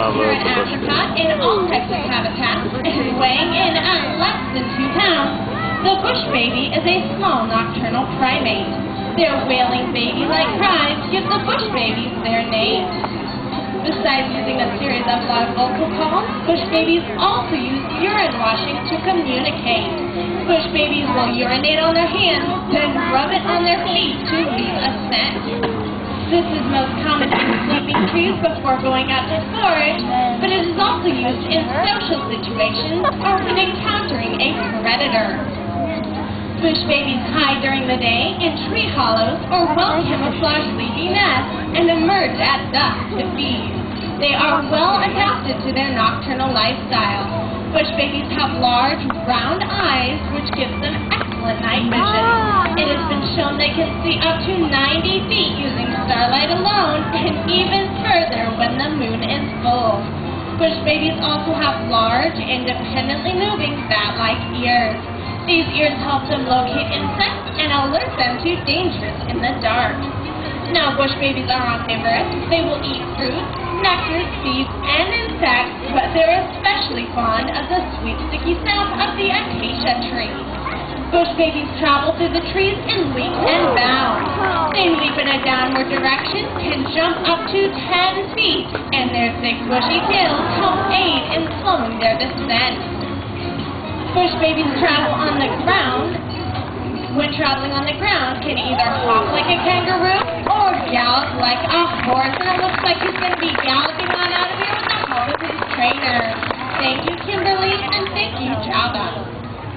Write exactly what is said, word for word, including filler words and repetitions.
Java, an apricot in all types of habitats, weighing in at less than two pounds. The bushbaby is a small nocturnal primate. Their wailing baby-like cries give the bushbabies their name. Besides using a series of loud vocal calls, bushbabies also use urine washing to communicate. Bushbabies will urinate on their hands, then rub it on their feet to leave a scent. This is most common in sleeping trees before going out to forage, but it is also used in social situations or when encountering a predator. Bushbabies hide during the day in tree hollows or well-camouflaged leafy nests and emerge at dusk to feed. They are well adapted to their nocturnal lifestyle. Bushbabies have large, round eyes, which gives them excellent night vision. It has been shown they can see up to ninety feet using starlight alone, and even further when the moon is full. Bushbabies also have large, independently moving, bat-like ears. These ears help them locate insects and alert them to dangers in the dark. Now, bushbabies are omnivorous. They will eat fruit, nectar, seeds, and insects, but they're especially fond of the sweet, sticky sap of the acacia tree. Bushbabies travel through the trees in leaps and bounds. They leap in a downward direction, can jump up to ten feet, and their thick, bushy tails help aid in slowing their descent. Bushbabies travel on the ground. When traveling on the ground, can either hop like a kangaroo or gallop like a horse. And it looks like he's going to be galloping on out of here with the help of his trainer. Thank you, Kimberly, and thank you, Java.